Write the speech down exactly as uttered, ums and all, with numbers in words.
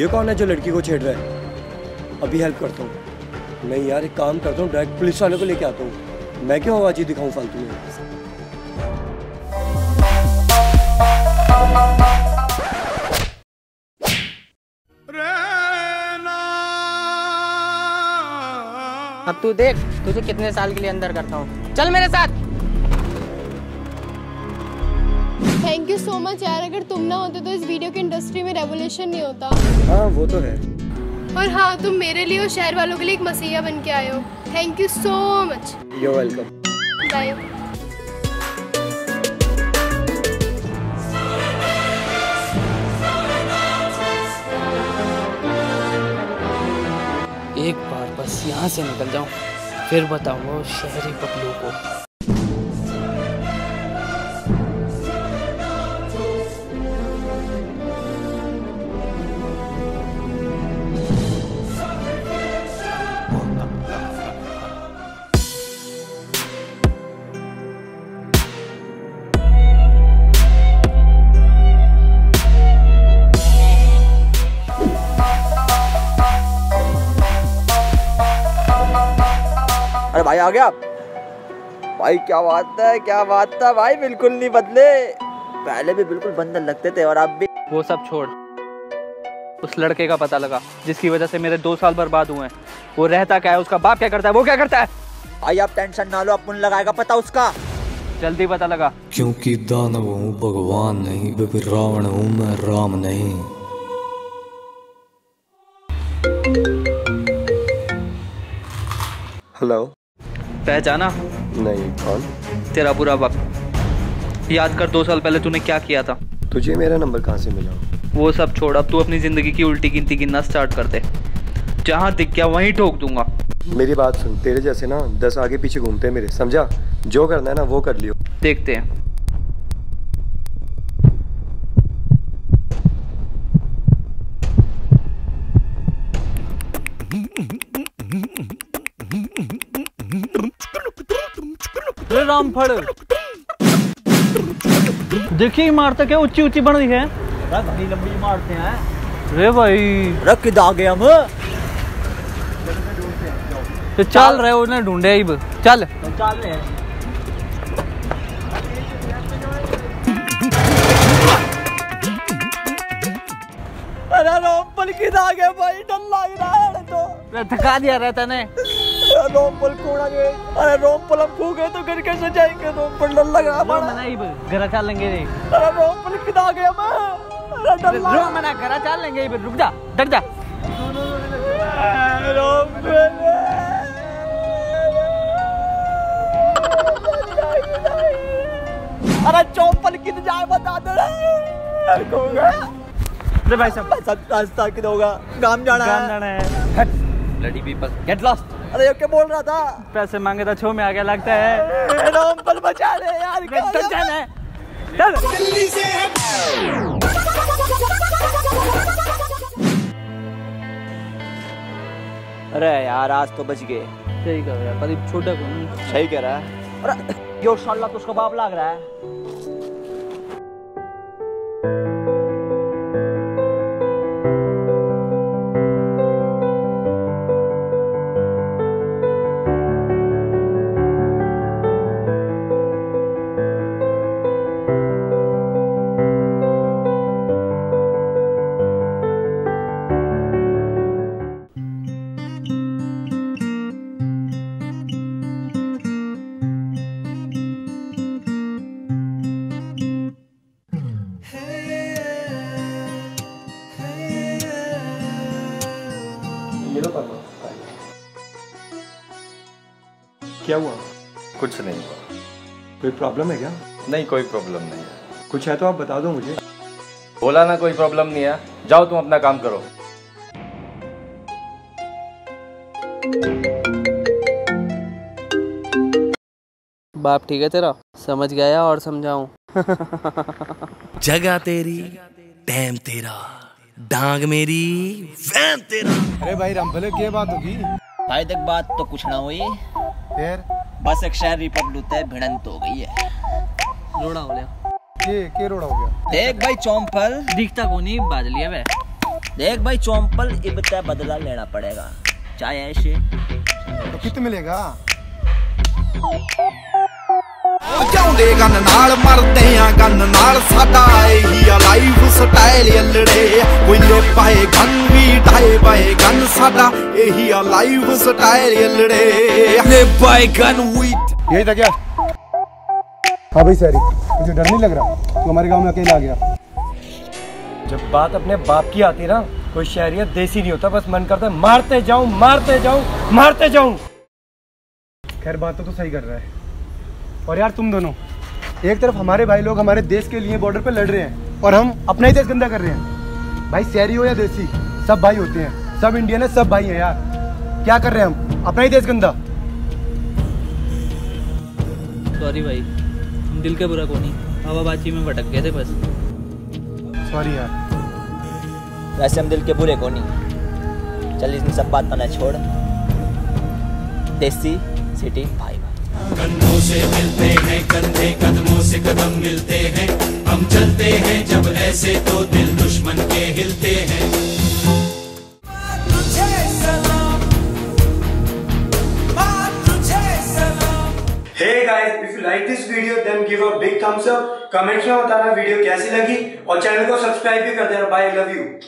ये कौन है जो लड़की को छेड़ रहा है? अभी हेल्प करता हूँ। नहीं यार, एक काम करता हूँ, डायरेक्ट पुलिस वाले को लेके आता हूँ। मैं क्यों आवाज़ ही दिखाऊँ फालतू में? अब तू देख तुझे कितने साल के लिए अंदर करता हूँ। चल मेरे साथ। थैंक यू सो मच यार, अगर तुम ना होते तो इस वीडियो की इंडस्ट्री में रेवोल्यूशन नहीं होता। हाँ वो तो है। और हाँ, तुम मेरे लिए और शहर वालों के लिए एक मसीहा बन के आए हो। Thank you so much. You welcome. Bye. एक बार बस यहाँ से निकल जाऊँ, फिर बताऊँगा शहरी पतलू को। अरे भाई आ गया भाई, क्या बात है, क्या बात था भाई, बिल्कुल नहीं बदले। पहले भी बिल्कुल बंदर लगते थे और अब भी। वो सब छोड़, उस लड़के का पता लगा जिसकी वजह से मेरे दो साल बर्बाद हुए हैं। वो रहता क्या है, उसका बाप क्या करता है, वो क्या करता है। भाई आप टेंशन ना लो, अपन लगाएगा पता उसका। जल्दी पता लगा। क्योंकि दानव हूँ भगवान नहीं, रावण हूँ मैं राम नहीं। हेलो, पहचाना नहीं? कौन? तेरा बुरा वक्त। याद कर दो साल पहले तूने क्या किया था। तुझे मेरा नंबर कहाँ से मिला? वो सब छोड़, अब तू अपनी ज़िंदगी की उल्टी गिनती गिनना स्टार्ट कर दे। जहाँ दिख गया वहीं ठोक दूंगा। मेरी बात सुन, तेरे जैसे ना दस आगे पीछे घूमते हैं मेरे, समझा? जो करना है ना वो कर लियो। देखते हैं। राम फड़, देखिए इमारतें क्या ऊंची ऊंची बन रही है। बड़ी लंबी इमारतें हैं। अरे भाई रख दागे हम तो चल रहे हो ना, ढूंढे ही चल तो चल रहे हैं। अरे रोमपल की दागे भाई, डर लग रहा है तो। अरे थका दिया रहता ने। रोमपल कोड़ा गए। अरे रोमपल हम खो गए तो घर कैसे जाएंगे? रोमपल डर लग रहा है। घर चल लेंगे। अरे रोमपल की दागे हम। अरे डर लग रहा है, मना घर चल लेंगे। रुक जा, डर जा। अरे चौपल किधर जाए बता दो। अरे खो गए। अरे भाई सब रास्ता किधर होगा? गांव जाना है। गांव जाना है। Bloody people get lost. अरे ये क्या बोल रहा था? पैसे मांगे था, छो में आ गया लगता है। रोमपल बचा ले यार, डर जाना है। डर जल्दी से। अरे यार आज तो बच गए। सही कह रहा है प्रदीप, छोटा कौन सही कह रहा है। अरे यो शाला तो उसका बाप लग रहा है। क्या हुआ? कुछ नहीं हुआ। कोई प्रॉब्लम है क्या? नहीं कोई प्रॉब्लम नहीं है। कुछ है तो आप बता दो मुझे। बोला ना कोई प्रॉब्लम नहीं है, जाओ तुम अपना काम करो। बाप ठीक है तेरा, समझ गया और समझाऊं। जगह तेरी, टाइम तेरा, डांग मेरी, वैन तेरा। अरे भाई रामफल क्या बात होगी? भाई देख बात तो कुछ ना हुई, बस एक शहरी पतलू तय भिड़ंत हो गई है। रोड़ा हो गया। के, के रोड़ा हो गया? देख भाई चौंपल दिखता को नहीं, बादलिया वे देख भाई चौंपल इब्ता बदला लेना पड़ेगा, चाहे ऐसे तो कितना मिलेगा। जाऊंदे गन नाल मरदे आ गन नाल साडा एही लाइफ स्टाइल अल्लड़े कोई पाए गन भी ढाए पाए गन साडा एही लाइफ स्टाइल अल्लड़े ले पाए गन विद यही था क्या। हाँ भाई सारी मुझे डर नहीं लग रहा तू तो हमारे गांव में अकेला आ गया। जब बात अपने बाप की आती ना कोई शहरियत देसी नहीं होता, बस मन करता है मारते जाऊं मारते जाऊं मारते जाऊं। खैर बात तो, तो सही कर रहा है। और यार तुम दोनों एक तरफ हमारे भाई लोग हमारे देश के लिए बॉर्डर पे लड़ रहे हैं और हम अपना ही देश गंदा कर रहे हैं। भाई शहरी हो या देसी सब भाई होते हैं, सब इंडियन है, सब भाई हैं यार। क्या कर रहे हैं हम, अपना ही देश गंदा। सॉरी भाई हम दिल के बुरा को नहीं, हवाबाजी में भटक गए थे बस। सॉरी यार वैसे हम दिल के बुरे को नहीं। चल इसमें सब बात ना छोड़, देसी सिटी भाई भाई। कंधों से मिलते हैं कंधे, कदमों से कदम मिलते हैं, हम चलते हैं जब ऐसे तो दिल दुश्मन के हिलते हैं। Hey guys if you like this video then give a big thumbs up, comments में बताना वीडियो कैसी लगी और चैनल को सब्सक्राइब भी कर देना। Bye, love you.